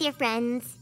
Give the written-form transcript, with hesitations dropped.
with your friends.